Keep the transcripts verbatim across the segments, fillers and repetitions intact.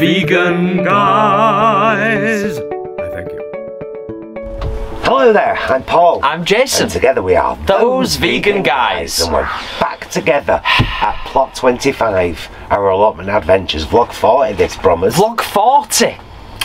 Vegan Guys. I thank you. Hello there, I'm Paul. I'm Jason. And together we are Those, Those Vegan, Vegan Guys. Guys. And we're back together at Plot twenty-five, our allotment adventures. Vlog forty this promise. Vlog forty?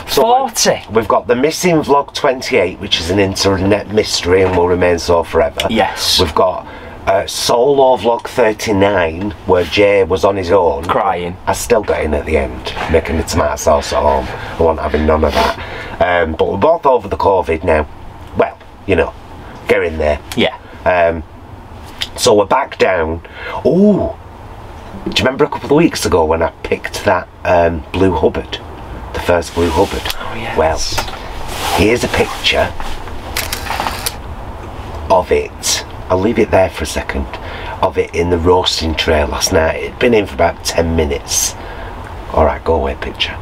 So forty. We've got the missing vlog twenty-eight, which is an internet mystery and will remain so forever. Yes. We've got uh, solo vlog thirty-nine, where Jay was on his own. Crying. I still got in at the end, making the tomato sauce at home. I wasn't having none of that. Um, but we're both over the COVID now. Well, you know, get in there. Yeah. Um, so we're back down. Ooh. Do you remember a couple of weeks ago when I picked that um, Blue Hubbard? The first Blue Hubbard. Oh, yes. Well, here's a picture of it. I'll leave it there for a second. Of it in the roasting tray last night. It'd been in for about ten minutes. Alright, go away picture.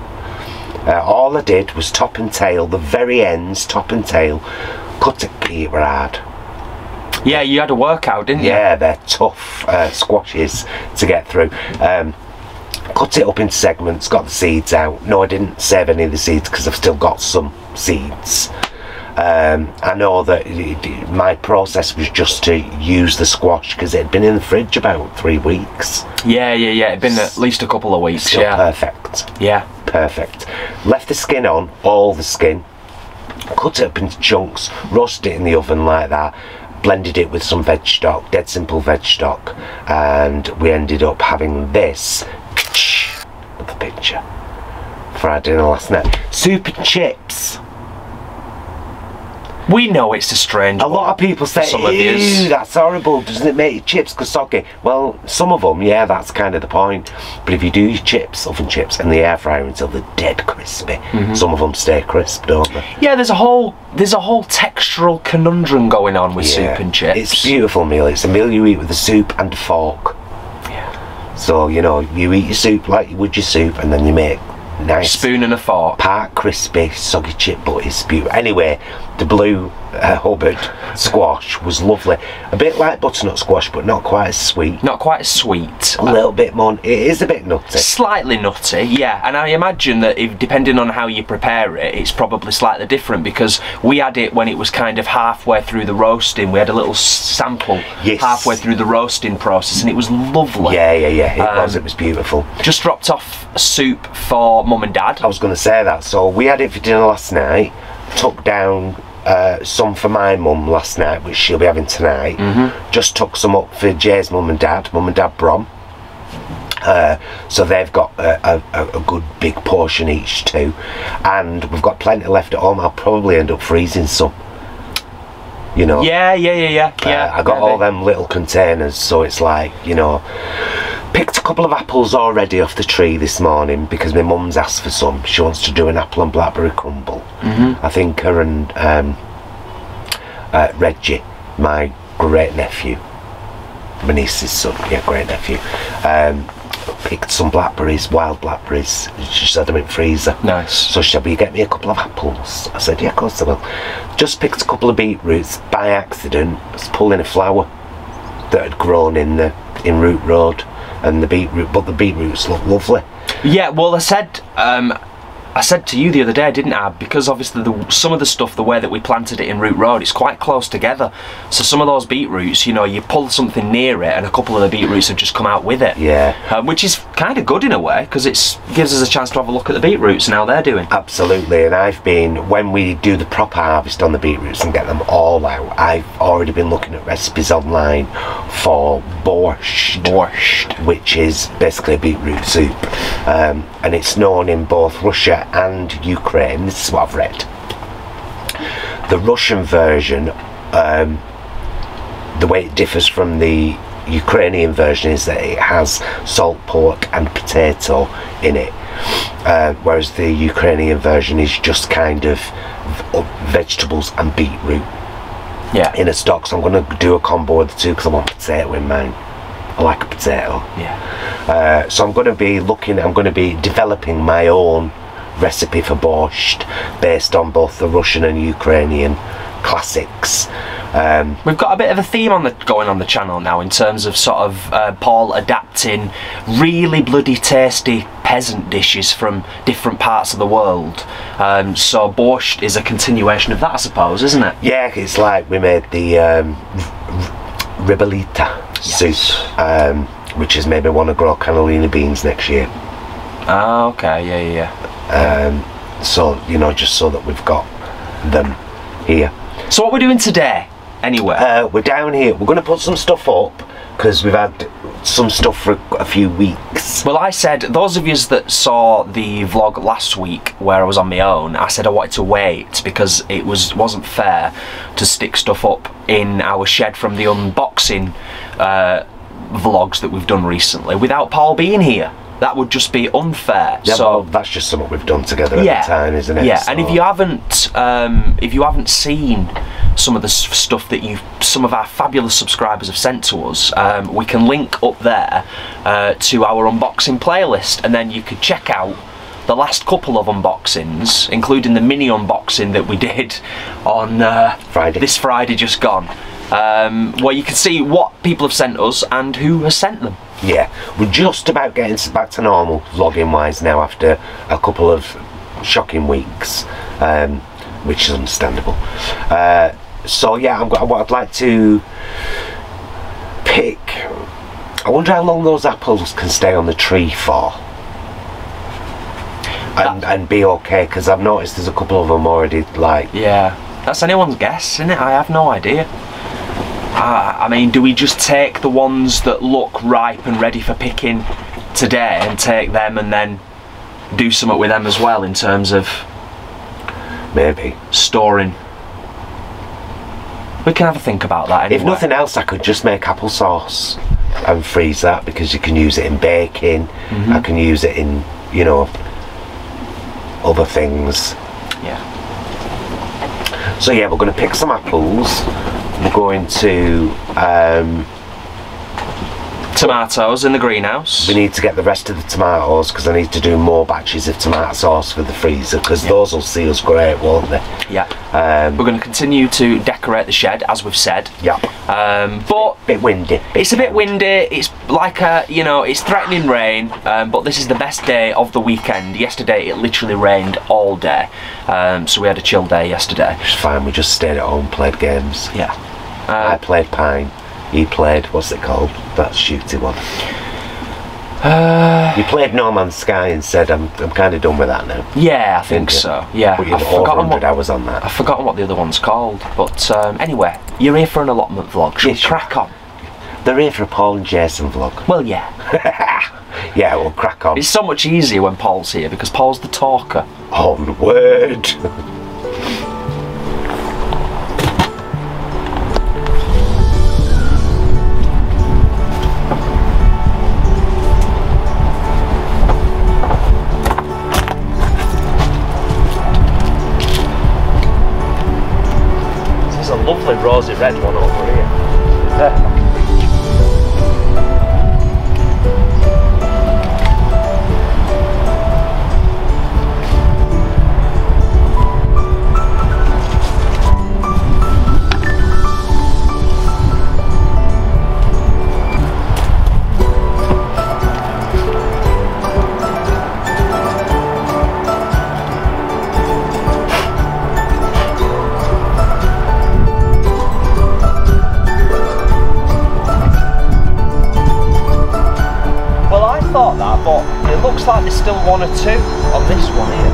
Uh, all I did was top and tail, the very ends, top and tail. Cut it, it were hard. Yeah, you had a workout, didn't you? Yeah, they're tough uh, squashes to get through. Um, Cut it up into segments, got the seeds out. No, I didn't save any of the seeds because I've still got some seeds. Um, I know that it, it, my process was just to use the squash because it had been in the fridge about three weeks. Yeah, yeah, yeah. It had been at least a couple of weeks. Still yeah. Perfect. Yeah. Perfect. Left the skin on, all the skin. Cut it up into chunks, roasted it in the oven like that. Blended it with some veg stock, dead simple veg stock. And we ended up having this. The picture for our dinner last night. Super chips. We know it's a strange a one. Lot of people say, some of ew, that's horrible, doesn't it make your chips soggy? Well, some of them, yeah, that's kind of the point. But if you do your chips, oven chips, in the air fryer until they're dead crispy, mm-hmm. Some of them stay crisp, don't they? Yeah, there's a whole there's a whole textural conundrum going on with yeah, soup and chips. It's a beautiful meal. It's a meal you eat with a soup and a fork. So, you know, you eat your soup like you would your soup and then you make nice... Spoon and a fork. Part crispy, soggy chip, but it's beautiful. Anyway, the Blue uh, Hubbard squash was lovely. A bit like butternut squash, but not quite as sweet. Not quite as sweet. A little bit more... It is a bit nutty. Slightly nutty, yeah. And I imagine that if, depending on how you prepare it, it's probably slightly different because we had it when it was kind of halfway through the roasting. We had a little sample yes. halfway through the roasting process and it was lovely. Yeah, yeah, yeah. It um, was. It was beautiful. Just dropped off soup for Mum and Dad. I was going to say that. So we had it for dinner last night. Took down uh, some for my mum last night, which she'll be having tonight. Mm-hmm. Just took some up for Jay's mum and dad, mum and dad Brom. Uh, so they've got a, a, a good big portion each too. And we've got plenty left at home. I'll probably end up freezing some. You know? Yeah, yeah, yeah, yeah. Uh, yeah I got maybe. all them little containers, so it's like, you know... Picked a couple of apples already off the tree this morning because my mum's asked for some. She wants to do an apple and blackberry crumble. Mm-hmm. I think her and um, uh, Reggie, my great nephew, my niece's son, yeah, great nephew, um, picked some blackberries, wild blackberries. She said them in freezer. Nice. So she said, "Will you get me a couple of apples?" I said, "Yeah, of course I will." Just picked a couple of beetroots by accident. I was pulling a flower that had grown in the in Root Road. And the beetroot, but the beetroots look lovely. Yeah, well, I said, um, I said to you the other day, didn't I? Because obviously, the, some of the stuff, the way that we planted it in Root Road, it's quite close together. So some of those beetroots, you know, you pull something near it, and a couple of the beetroots have just come out with it. Yeah, um, which is kind of good in a way because it gives us a chance to have a look at the beetroots and how they're doing. Absolutely, and I've been when we do the proper harvest on the beetroots and get them all out. I've already been looking at recipes online for borscht. Borscht. Which is basically a beetroot soup, um, and it's known in both Russia and Ukraine. This is what I've read. The Russian version, um, the way it differs from the Ukrainian version is that it has salt pork and potato in it, uh, whereas the Ukrainian version is just kind of vegetables and beetroot yeah. in a stock. So I'm going to do a combo of the two because I want potato in mine. I like a potato. Yeah. Uh, so I'm going to be looking. I'm going to be developing my own recipe for borscht based on both the Russian and Ukrainian classics, Um, we've got a bit of a theme on the going on the channel now in terms of sort of uh, Paul adapting really bloody tasty peasant dishes from different parts of the world. Um, so borscht is a continuation of that, I suppose, isn't it? Yeah, it's like we made the um, ribollita yes. soup, um, which has made me want to grow cannellini beans next year. Ah, okay, yeah, yeah. Um, so, you know, just so that we've got them here. So what we're doing today, anyway? Uh, we're down here. We're going to put some stuff up, because we've had some stuff for a few weeks. Well, I said, those of you that saw the vlog last week where I was on my own, I said I wanted to wait because it was, wasn't fair to stick stuff up in our shed from the unboxing uh, vlogs that we've done recently without Paul being here. That would just be unfair. Yeah, so well, that's just something we've done together at yeah, the time, isn't it? Yeah, so. And if you haven't, um, if you haven't seen some of the stuff that you, some of our fabulous subscribers have sent to us, um, we can link up there uh, to our unboxing playlist, and then you could check out the last couple of unboxings, including the mini unboxing that we did on uh, Friday. This Friday just gone, um, where you can see what people have sent us and who has sent them. Yeah, we're just about getting back to normal vlogging wise now after a couple of shocking weeks, um, which is understandable. Uh, so yeah, I'm, I'd like to pick, I wonder how long those apples can stay on the tree for and, and be okay, because I've noticed there's a couple of them already like... Yeah, that's anyone's guess, isn't it? I have no idea. Uh, I mean, do we just take the ones that look ripe and ready for picking today and take them and then do something with them as well in terms of maybe storing? We can have a think about that anyway. If nothing else, I could just make applesauce and freeze that, because you can use it in baking, mm-hmm. I can use it in, you know, other things. Yeah. So yeah, we're going to pick some apples. We're going to um, tomatoes in the greenhouse. We need to get the rest of the tomatoes because I need to do more batches of tomato sauce for the freezer, because yeah. those will see us great, won't they? Yeah. Um, We're going to continue to decorate the shed as we've said. Yeah. Um, but bit, bit windy. Bit it's a bit windy. It's like a you know it's threatening rain, um, but this is the best day of the weekend. Yesterday it literally rained all day, um, so we had a chill day yesterday. It's fine. We just stayed at home, played games. Yeah. Uh, I played Pine, he played, what's it called, that shooty one. Uh, you played No Man's Sky and said, I'm, I'm kind of done with that now. Yeah, I think so, yeah. But you've forgotten what I was on that. I've forgotten what the other one's called, but um, anyway, you're here for an allotment vlog, should we crack on? They're here for a Paul and Jason vlog. Well, yeah. Yeah, we'll crack on. It's so much easier when Paul's here, because Paul's the talker. On word. Lovely rosy red one over here. Like there's still one or two on this one here.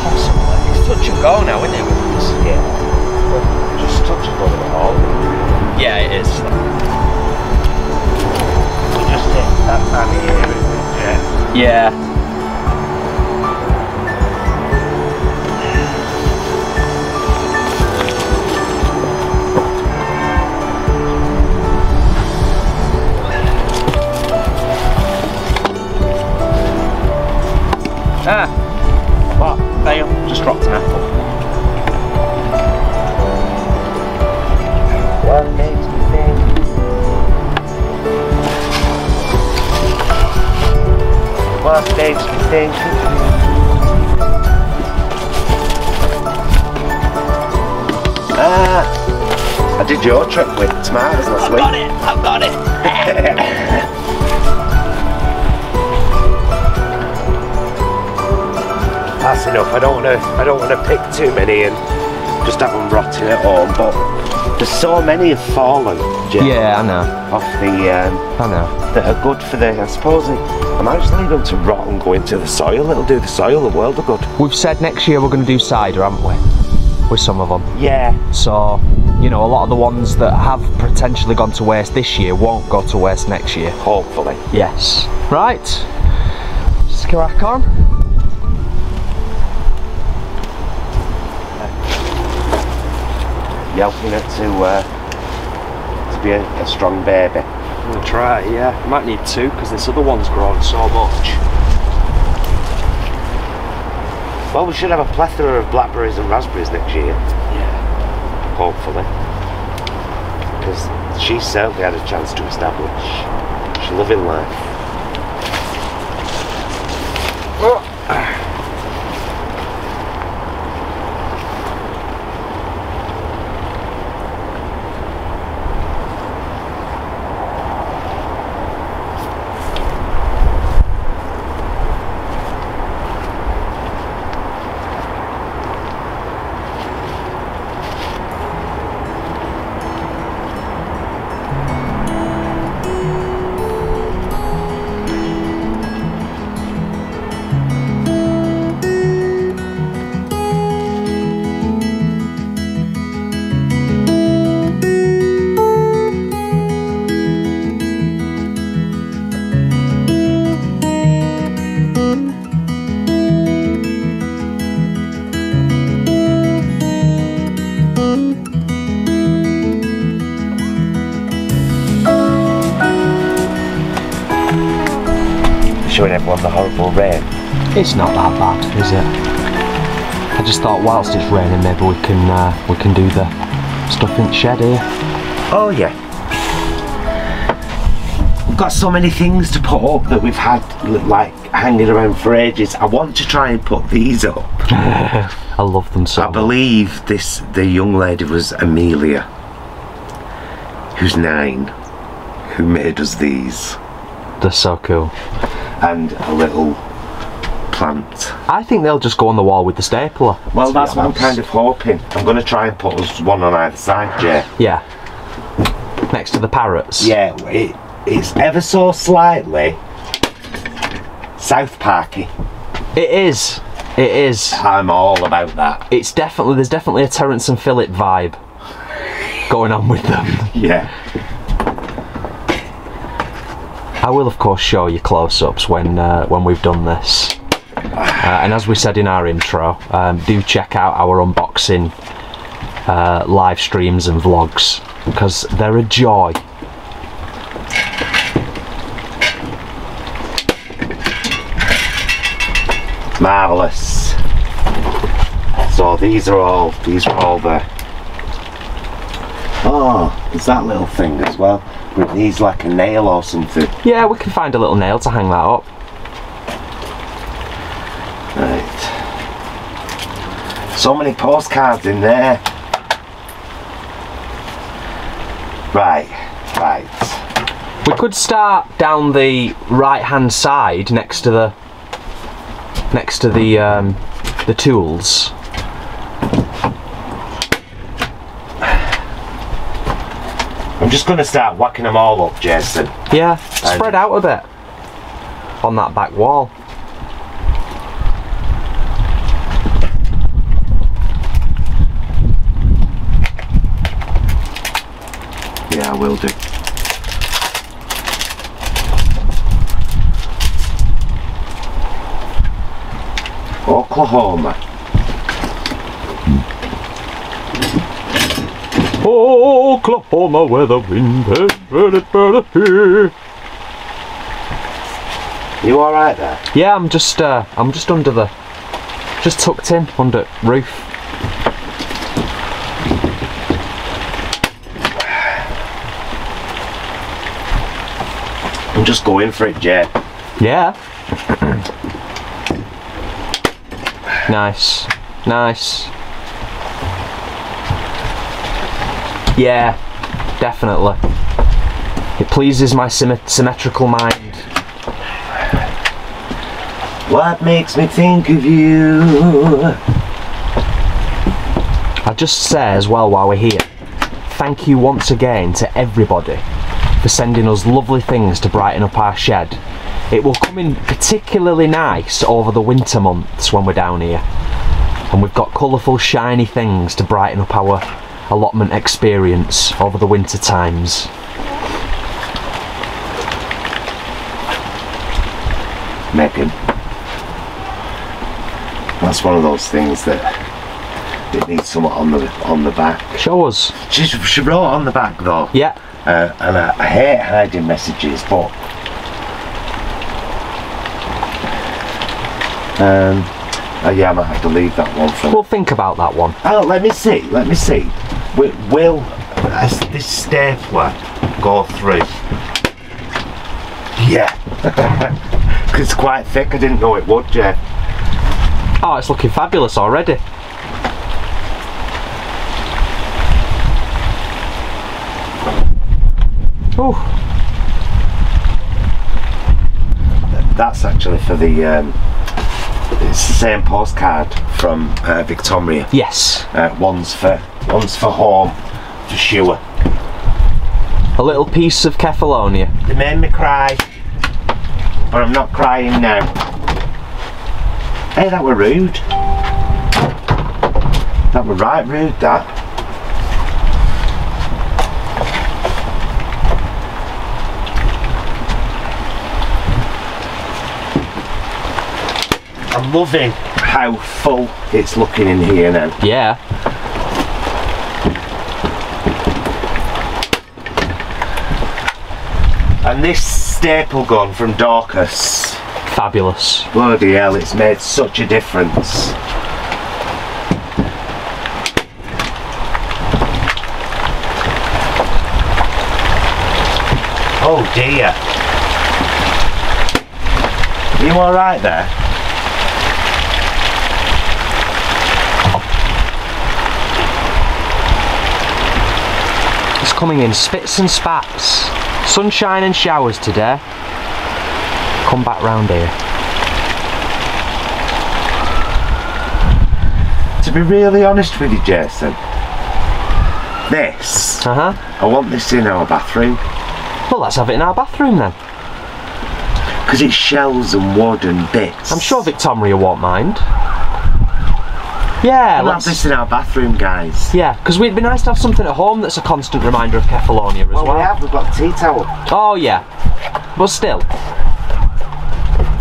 Possibly. It's touch and go now, isn't it? Yeah. Just touch and go with it all. Yeah, it is. We just hit that time of year, isn't it? Yeah. Yeah. Ah, but there you go, just dropped an apple. What makes me think? What makes me think? did your trick with tomatoes last week. I've got it, I've got it. That's enough. I don't want to. I don't want to pick too many and just have them rotting at home. But there's so many have fallen. Jim, yeah, I know. Off the. Um, I know. That are good for the. I suppose it, I might just leave them to rot and go into the soil. It'll do the soil the world of good. We've said next year we're going to do cider, haven't we? With some of them. Yeah. So, you know, a lot of the ones that have potentially gone to waste this year won't go to waste next year. Hopefully. Yes. Right. Just crack on. Helping it to uh, to be a, a strong baby. I'm gonna try it, yeah. I might need two because this other one's grown so much. Well, we should have a plethora of blackberries and raspberries next year. Yeah. Hopefully. Because she certainly had a chance to establish. She's loving life. Oh. Everyone the horrible rain. It's not that bad, is it? I just thought whilst it's raining maybe we can uh, we can do the stuff in the shed here. Oh yeah. We've got so many things to put up that we've had like hanging around for ages. I want to try and put these up. I love them so I much. Believe this the young lady was Amelia, who's nine, who made us these. They're so cool. And a little plant. I think they'll just go on the wall with the stapler. Well, that's what I'm kind of hoping. I'm going to try and put one on either side, Jay. Yeah. Next to the parrots. Yeah, it, it's ever so slightly South Parky. It is. It is. I'm all about that. It's definitely, there's definitely a Terence and Phillip vibe going on with them. Yeah. I will of course show you close-ups when uh, when we've done this, uh, and as we said in our intro, um, do check out our unboxing uh, live streams and vlogs because they're a joy. Marvellous. So these are all these are all the. Oh, there's that little thing as well. It needs like a nail or something. Yeah, we can find a little nail to hang that up. Right. So many postcards in there. Right, right. We could start down the right-hand side next to the next to the um, the tools. I'm just going to start whacking them all up, Jason. Yeah, and spread out a bit on that back wall. Yeah, I will do. Oklahoma. Oklahoma, where the wind has burly burly here. You all right there? Yeah, I'm just, uh, I'm just under the, just tucked in under roof. I'm just going for it, Jay. Yeah. Nice, nice. Yeah, definitely. It pleases my symmet symmetrical mind. What makes me think of you? I'll just say as well while we're here, thank you once again to everybody for sending us lovely things to brighten up our shed. It will come in particularly nice over the winter months when we're down here. And we've got colourful, shiny things to brighten up our allotment experience over the winter times. Naked. That's one of those things that it needs someone on the on the back. Show us. She, she wrote on the back though. Yeah. Uh, and I, I hate hiding messages, but um, uh, yeah, I might have to leave that one for. We'll think about that one. Oh, let me see. Let me see. Will, will as this stapler go through? Yeah. Because it's quite thick. I didn't know it would, Jeff. Oh, it's looking fabulous already. Ooh. That's actually for the, um, it's the same postcard from uh, Victoria. Yes. Uh, one's for, one's for home, for sure. A little piece of Kefalonia. They made me cry, but I'm not crying now. Hey, that were rude. That were right rude, that. I'm loving how full it's looking in here now. Yeah. And this staple gun from Dorcas. Fabulous. Bloody hell, it's made such a difference. Oh dear. Are you alright there? It's coming in spits and spats. Sunshine and showers today. Come back round here. To be really honest with you, Jason, this, uh-huh. I want this in our bathroom. Well, let's have it in our bathroom then. Because it's shells and wood and bits. I'm sure Victoria won't mind. Yeah, we'll let's have this in our bathroom, guys. Yeah, because it'd be nice to have something at home that's a constant reminder of Kefalonia as well. Well, we have, we've got a tea towel. Oh, yeah. But still.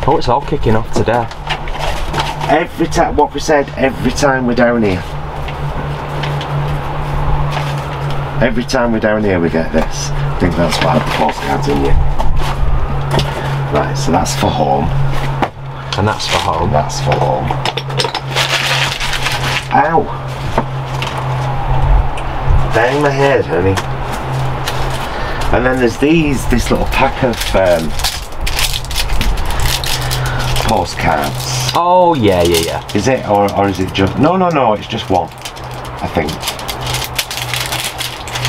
Oh, it's all kicking off today. Every time, what we said, every time we're down here. Every time we're down here we get this. I think that's why I have the postcards in here. Right, so that's for home. And that's for home. That's for home. Ow! Bang my head, honey. And then there's these, this little pack of... Um, postcards. Oh yeah, yeah, yeah. Is it or or is it just? No, no, no. It's just one, I think.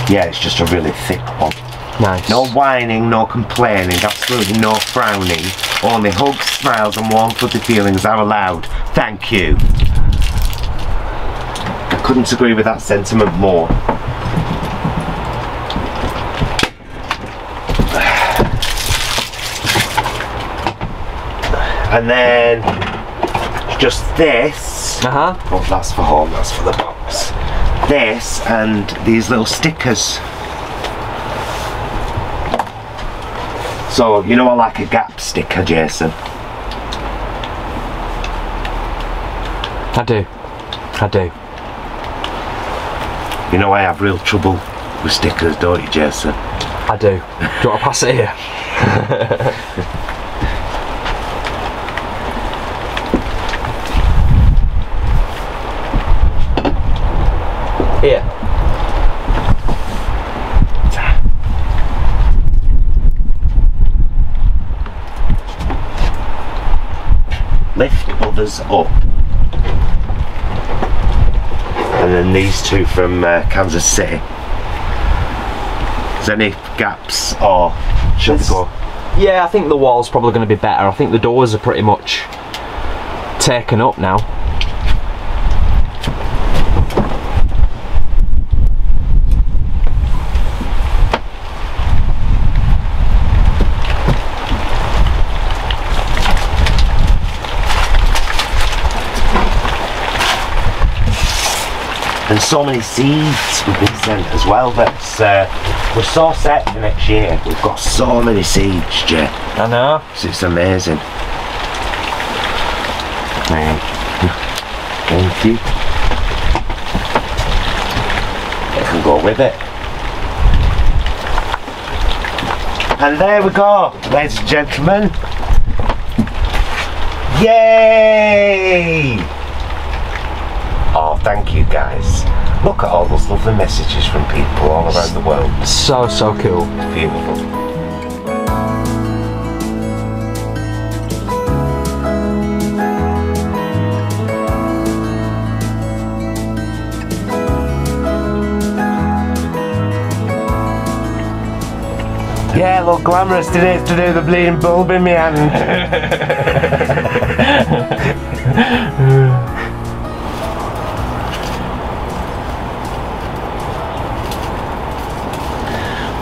Yeah, it's just a really thick one. Nice. No whining, no complaining, absolutely no frowning. Only hugs, smiles, and warm-footed feelings are allowed. Thank you. I couldn't agree with that sentiment more. And then just this. Uh huh. Oh, that's for home. That's for the box. This and these little stickers. So you know I like a Gap sticker, Jason. I do. I do. You know I have real trouble with stickers, don't you, Jason? I do. Do you want to pass it here? Here. Lift others up. And then these two from uh, Kansas City. Is there any gaps or should we go? Yeah, I think the wall's probably going to be better. I think the doors are pretty much taken up now. And so many seeds we've been sent as well. That's uh, we're so set for next year. We've got so many seeds, Jay. I know. It's amazing. Thank you. Thank you. It can go with it. And there we go, ladies and gentlemen. Yay! Oh, thank you guys. Look at all those lovely messages from people all around the world. So, so cool. Beautiful. Yeah, look glamorous today to do the bleeding bulb in my hand.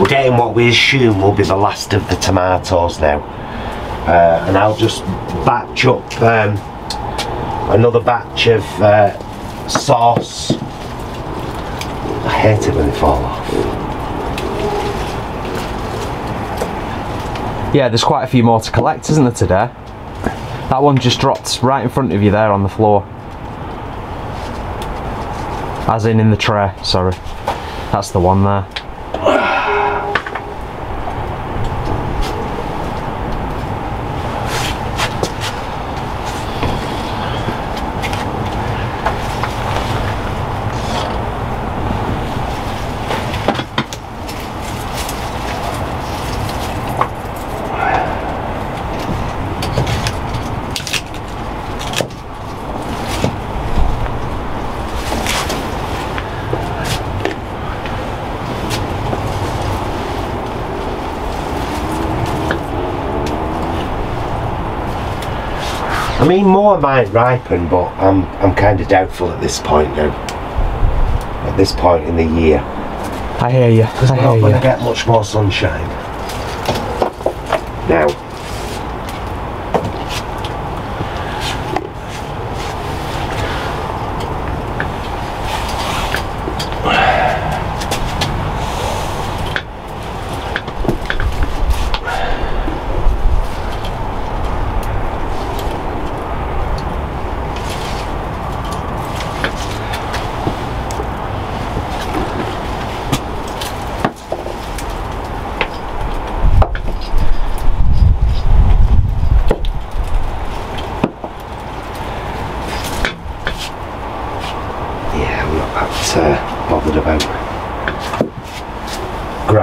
We're getting what we assume will be the last of the tomatoes now, uh, and I'll just batch up um, another batch of uh, sauce. I hate it when they fall off. Yeah, there's quite a few more to collect, isn't there, today? That one just dropped right in front of you there on the floor. As in in the tray, sorry. That's the one there. I mean, more might ripen, but I'm, I'm kind of doubtful at this point now. At this point in the year. I hear you. Because we're not going to get much more sunshine. Now.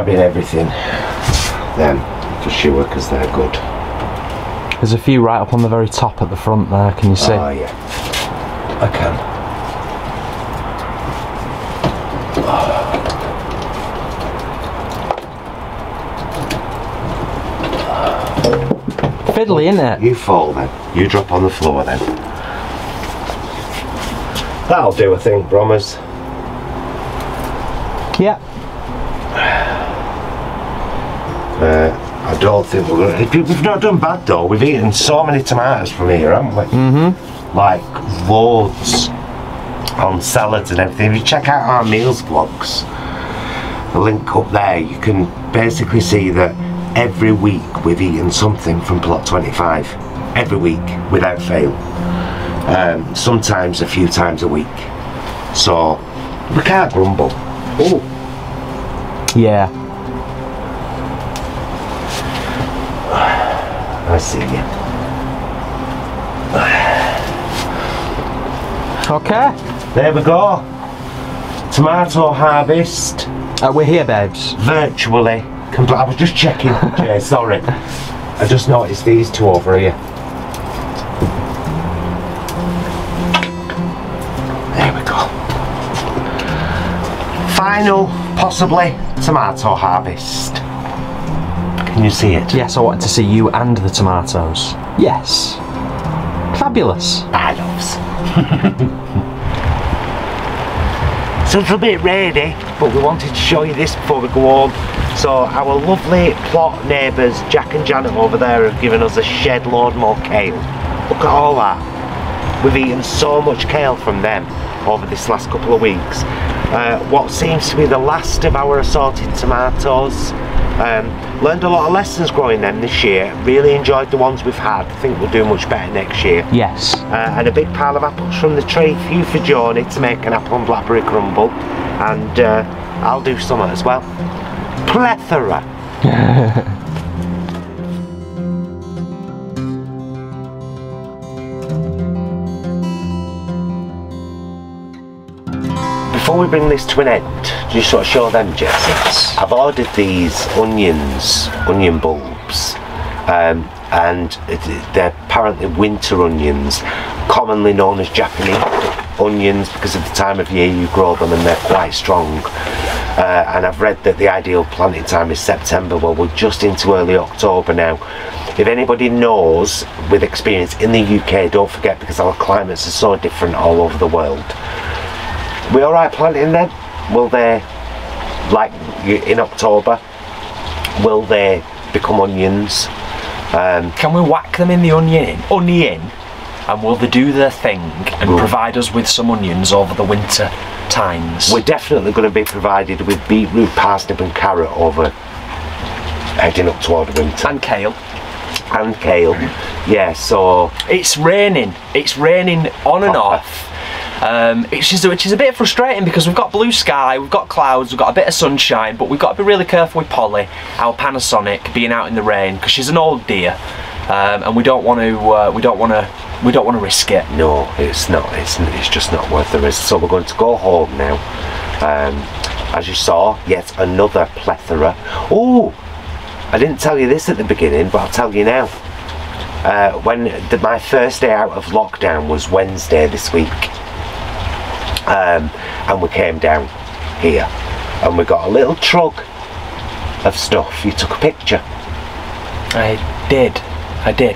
Everything then for sure, because they're good. There's a few right up on the very top at the front there, can you see? Oh yeah, I can. Oh. Fiddly, innit? You fall then, you drop on the floor then. That'll do, I think, Brommers. Yeah. Uh, I don't think we're going to... We've not done bad though, we've eaten so many tomatoes from here, haven't we? Mm-hmm. Like, loads on salads and everything. If you check out our meals vlogs, the link up there, you can basically see that every week we've eaten something from Plot twenty-five. Every week, without fail. Um, sometimes a few times a week. So, we can't grumble. Ooh. Yeah. I see you. Okay. There we go. Tomato harvest. Uh, we're here, babes. Virtually. I was just checking, Jay, sorry. I just noticed these two over here. There we go. Final possibly tomato harvest. Can you see it? Yes, I wanted to see you and the tomatoes. Yes. Fabulous. I loves. It's a little bit rainy, but we wanted to show you this before we go home. So our lovely plot neighbours, Jack and Janet over there, have given us a shed load more kale. Look at all that. We've eaten so much kale from them over this last couple of weeks. Uh, what seems to be the last of our assorted tomatoes. Um, learned a lot of lessons growing them this year. Really enjoyed the ones we've had. I think we'll do much better next year. Yes. Uh, and a big pile of apples from the tree, a few for Johnny to make an apple and blackberry crumble. And uh, I'll do some as well. Plethora. Before we bring this to an end, do you sort of show them, Jason? Yes. I've ordered these onions, onion bulbs, um, and they're apparently winter onions, commonly known as Japanese onions because of the time of year you grow them and they're quite strong. Uh, and I've read that the ideal planting time is September. Well, we're just into early October now. If anybody knows with experience in the U K, don't forget, because our climates are so different all over the world. We alright planting them? Will they, like in October, will they become onions? Um, Can we whack them in the onion? Onion? And will they do their thing and ooh. Provide us with some onions over the winter times? We're definitely going to be provided with beetroot, parsnip and carrot over heading up toward the winter. And kale. And kale. Yeah, so... It's raining. It's raining on and off. Um, it's just, which is a bit frustrating because we've got blue sky, we've got clouds, we've got a bit of sunshine, but we've got to be really careful with Polly, our Panasonic, being out in the rain because she's an old dear, um, and we don't want to, uh, we don't want to, we don't want to risk it. No, it's not. It's it's just not worth the risk. So we're going to go home now. Um, as you saw, yet another plethora. Oh, I didn't tell you this at the beginning, but I'll tell you now. Uh, when the, my first day out of lockdown was Wednesday this week. Um, and we came down here and we got a little truck of stuff. You took a picture. I did. I did.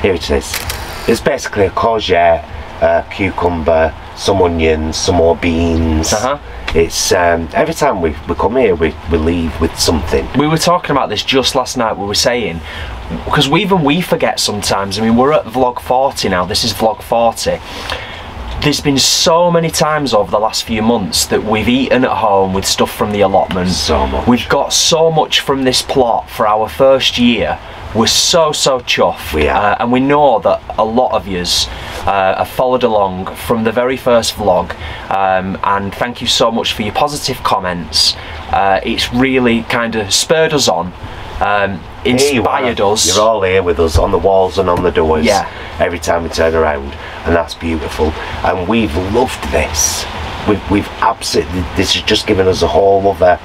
Here it is. It's basically a courgette, a cucumber, some onions, some more beans. Uh-huh. It's um, every time we, we come here we, we leave with something. We were talking about this just last night. We were saying, because we, even we forget sometimes. I mean, we're at vlog forty now. This is vlog forty. There's been so many times over the last few months that we've eaten at home with stuff from the allotment. So much. We've got so much from this plot for our first year. We're so, so chuffed. We are. Uh, and we know that a lot of yous uh, have followed along from the very first vlog. Um, and thank you so much for your positive comments. Uh, it's really kind of spurred us on. Um, inspired you us. You're all here with us on the walls and on the doors. Yeah. Every time we turn around, and that's beautiful. And we've loved this. We've, we've absolutely. This has just given us a whole other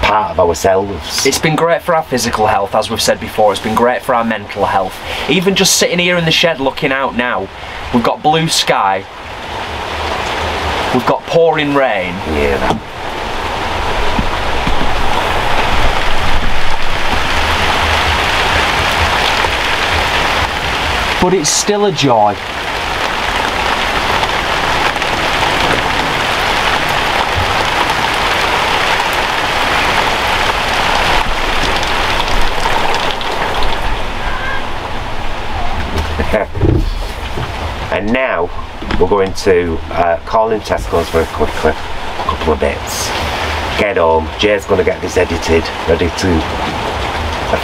part of ourselves. It's been great for our physical health, as we've said before. It's been great for our mental health. Even just sitting here in the shed, looking out now, we've got blue sky. We've got pouring rain. Yeah. That but it's still a joy. And now we're going to uh, call in Tesco's very quickly, a couple of bits. Get home. Jay's going to get this edited, ready to.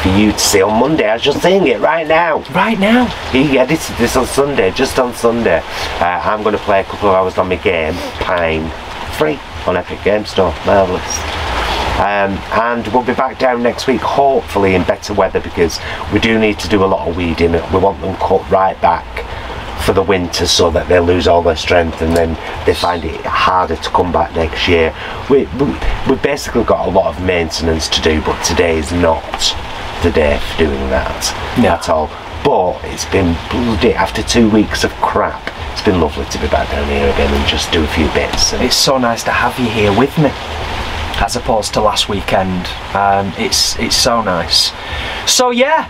For you to see on Monday. I was just saying it right now. Right now? He edited this on Sunday, just on Sunday. Uh, I'm going to play a couple of hours on my game, Pine, free on Epic Game Store. Marvellous. Um, and we'll be back down next week, hopefully in better weather, because we do need to do a lot of weeding. We want them cut right back for the winter so that they lose all their strength and then they find it harder to come back next year. We, we, we've basically got a lot of maintenance to do, but today is not the day for doing that. No. At all. But it's been bloody, after two weeks of crap, it's been lovely to be back down here again and just do a few bits. And it's so nice to have you here with me. as opposed to last weekend. Um, it's it's so nice. So yeah,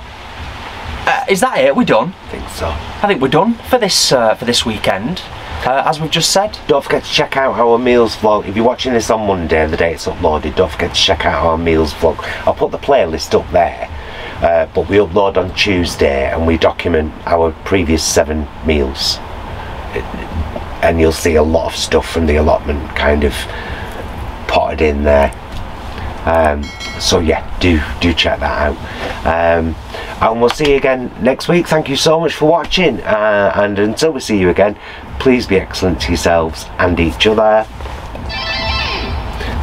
uh, is that it? We're done. I think so. I think we're done for this uh, for this weekend. Uh, as we've just said, don't forget to check out our meals vlog. If you're watching this on Monday, the day it's uploaded, don't forget to check out our meals vlog. I'll put the playlist up there, uh, but we upload on Tuesday and we document our previous seven meals. And you'll see a lot of stuff from the allotment kind of potted in there. Um, so yeah, do do check that out, um, and we'll see you again next week. Thank you so much for watching, uh, and until we see you again, please be excellent to yourselves and each other.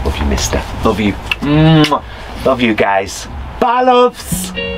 Love you, mister. Love you. Love you guys. Bye, loves.